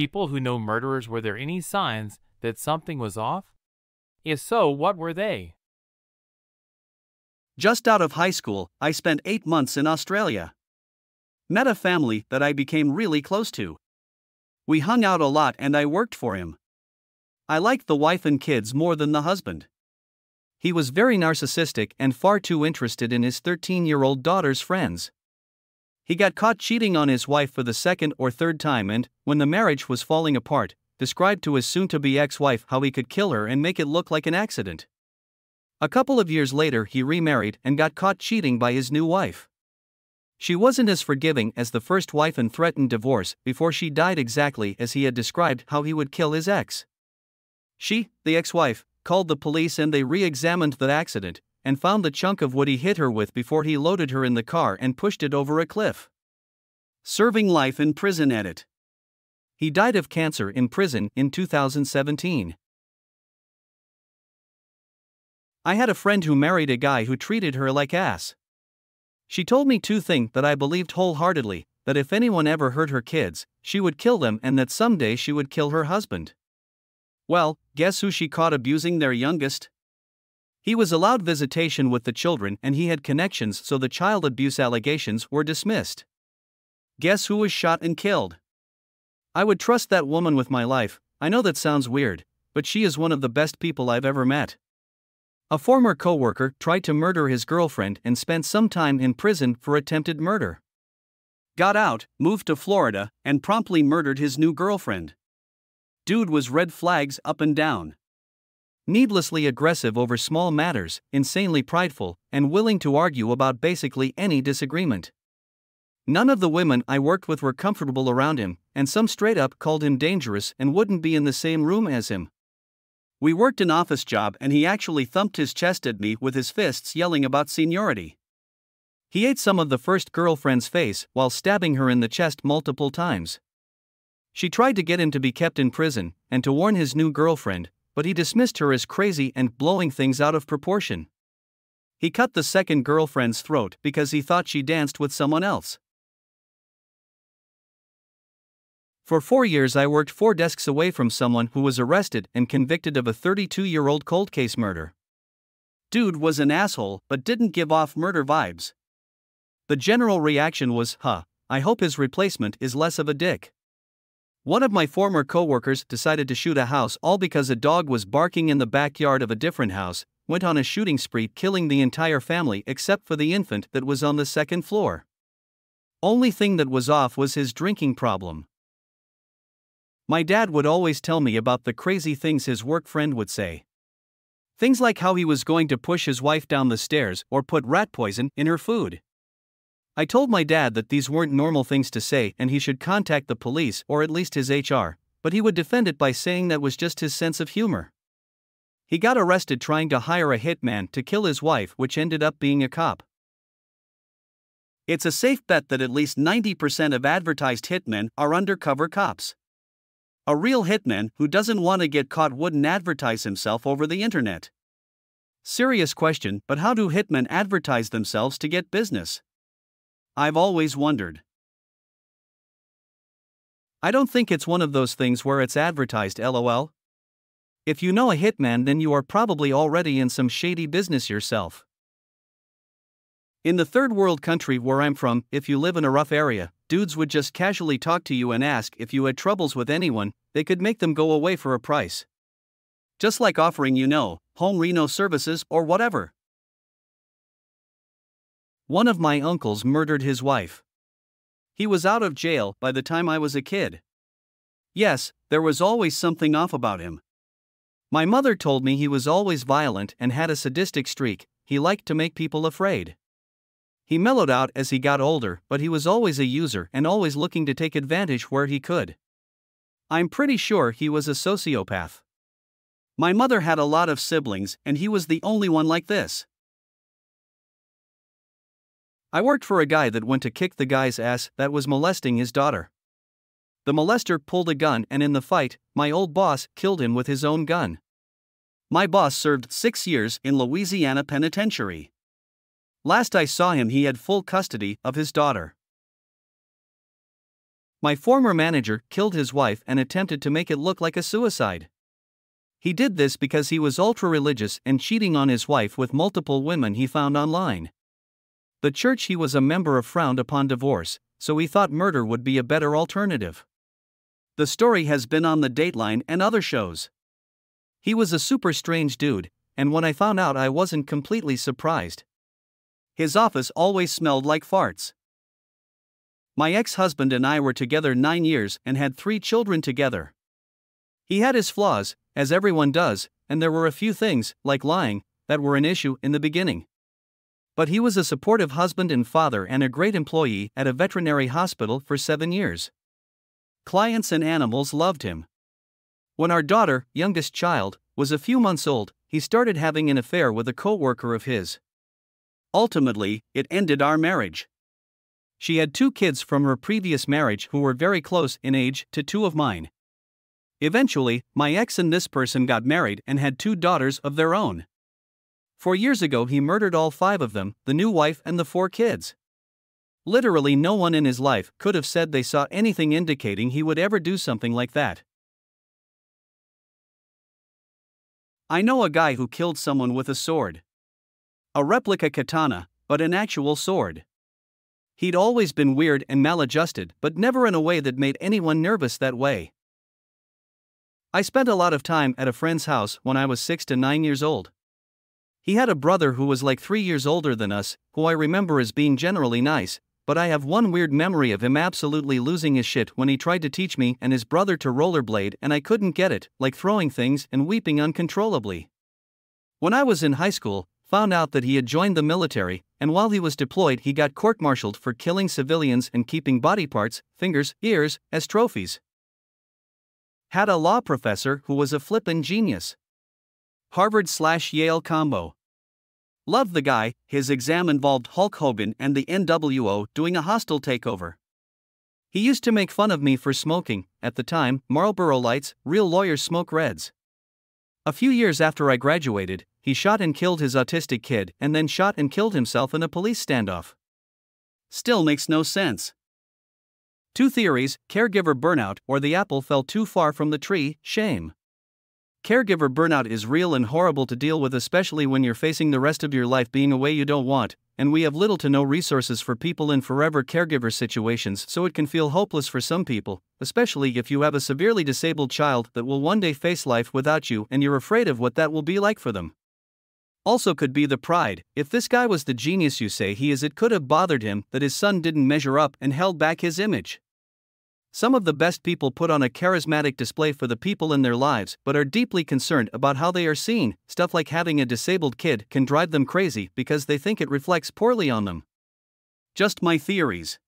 people who know murderers, were there any signs that something was off? If so, what were they? Just out of high school, I spent 8 months in Australia. Met a family that I became really close to. We hung out a lot and I worked for him. I liked the wife and kids more than the husband. He was very narcissistic and far too interested in his 13-year-old daughter's friends. He got caught cheating on his wife for the second or third time and, when the marriage was falling apart, described to his soon-to-be ex-wife how he could kill her and make it look like an accident. A couple of years later he remarried and got caught cheating by his new wife. She wasn't as forgiving as the first wife and threatened divorce before she died, exactly as he had described how he would kill his ex. She, the ex-wife, called the police and they re-examined the accident and found the chunk of wood he hit her with before he loaded her in the car and pushed it over a cliff. Serving life in prison at it. He died of cancer in prison in 2017. I had a friend who married a guy who treated her like ass. She told me two things that I believed wholeheartedly, that if anyone ever hurt her kids, she would kill them and that someday she would kill her husband. Well, guess who she caught abusing their youngest? He was allowed visitation with the children and he had connections, so the child abuse allegations were dismissed. Guess who was shot and killed? I would trust that woman with my life. I know that sounds weird, but she is one of the best people I've ever met. A former co-worker tried to murder his girlfriend and spent some time in prison for attempted murder. Got out, moved to Florida, and promptly murdered his new girlfriend. Dude was red flags up and down. Needlessly aggressive over small matters, insanely prideful, and willing to argue about basically any disagreement. None of the women I worked with were comfortable around him, and some straight up called him dangerous and wouldn't be in the same room as him. We worked an office job and he actually thumped his chest at me with his fists, yelling about seniority. He ate some of the first girlfriend's face while stabbing her in the chest multiple times. She tried to get him to be kept in prison and to warn his new girlfriend, but he dismissed her as crazy and blowing things out of proportion. He cut the second girlfriend's throat because he thought she danced with someone else. For 4 years I worked 4 desks away from someone who was arrested and convicted of a 32-year-old cold case murder. Dude was an asshole but didn't give off murder vibes. The general reaction was, huh, I hope his replacement is less of a dick. One of my former co-workers decided to shoot a house all because a dog was barking in the backyard of a different house, went on a shooting spree killing the entire family except for the infant that was on the second floor. Only thing that was off was his drinking problem. My dad would always tell me about the crazy things his work friend would say. Things like how he was going to push his wife down the stairs or put rat poison in her food. I told my dad that these weren't normal things to say and he should contact the police or at least his HR, but he would defend it by saying that was just his sense of humor. He got arrested trying to hire a hitman to kill his wife, which ended up being a cop. It's a safe bet that at least 90% of advertised hitmen are undercover cops. A real hitman who doesn't want to get caught wouldn't advertise himself over the internet. Serious question, but how do hitmen advertise themselves to get business? I've always wondered. I don't think it's one of those things where it's advertised, lol. If you know a hitman, then you are probably already in some shady business yourself. In the third world country where I'm from, if you live in a rough area, dudes would just casually talk to you and ask if you had troubles with anyone. They could make them go away for a price. Just like offering, you know, home reno services or whatever. One of my uncles murdered his wife. He was out of jail by the time I was a kid. Yes, there was always something off about him. My mother told me he was always violent and had a sadistic streak. He liked to make people afraid. He mellowed out as he got older, but he was always a user and always looking to take advantage where he could. I'm pretty sure he was a sociopath. My mother had a lot of siblings, and he was the only one like this. I worked for a guy that went to kick the guy's ass that was molesting his daughter. The molester pulled a gun, and in the fight, my old boss killed him with his own gun. My boss served 6 years in Louisiana Penitentiary. Last I saw him, he had full custody of his daughter. My former manager killed his wife and attempted to make it look like a suicide. He did this because he was ultra-religious and cheating on his wife with multiple women he found online. The church he was a member of frowned upon divorce, so he thought murder would be a better alternative. The story has been on the Dateline and other shows. He was a super strange dude, and when I found out I wasn't completely surprised. His office always smelled like farts. My ex-husband and I were together 9 years and had 3 children together. He had his flaws, as everyone does, and there were a few things, like lying, that were an issue in the beginning. But he was a supportive husband and father and a great employee at a veterinary hospital for 7 years. Clients and animals loved him. When our daughter, youngest child, was a few months old, he started having an affair with a co-worker of his. Ultimately, it ended our marriage. She had 2 kids from her previous marriage who were very close in age to 2 of mine. Eventually, my ex and this person got married and had 2 daughters of their own. 4 years ago he murdered all 5 of them, the new wife and the 4 kids. Literally no one in his life could have said they saw anything indicating he would ever do something like that. I know a guy who killed someone with a sword. A replica katana, but an actual sword. He'd always been weird and maladjusted, but never in a way that made anyone nervous that way. I spent a lot of time at a friend's house when I was 6 to 9 years old. He had a brother who was like 3 years older than us, who I remember as being generally nice, but I have one weird memory of him absolutely losing his shit when he tried to teach me and his brother to rollerblade and I couldn't get it, like throwing things and weeping uncontrollably. When I was in high school, found out that he had joined the military, and while he was deployed he got court-martialed for killing civilians and keeping body parts, fingers, ears, as trophies. Had a law professor who was a flippin' genius. Harvard/Yale combo. Loved the guy. His exam involved Hulk Hogan and the NWO doing a hostile takeover. He used to make fun of me for smoking, at the time, Marlboro Lights, real lawyers smoke reds. A few years after I graduated, he shot and killed his autistic kid and then shot and killed himself in a police standoff. Still makes no sense. 2 theories, caregiver burnout or the apple fell too far from the tree, shame. Caregiver burnout is real and horrible to deal with, especially when you're facing the rest of your life being away you don't want, and we have little to no resources for people in forever caregiver situations, so it can feel hopeless for some people, especially if you have a severely disabled child that will one day face life without you and you're afraid of what that will be like for them. Also could be the pride. If this guy was the genius you say he is, it could have bothered him that his son didn't measure up and held back his image. Some of the best people put on a charismatic display for the people in their lives but are deeply concerned about how they are seen. Stuff like having a disabled kid can drive them crazy because they think it reflects poorly on them. Just my theories.